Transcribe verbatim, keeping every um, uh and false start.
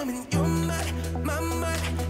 coming, you're my, my, my.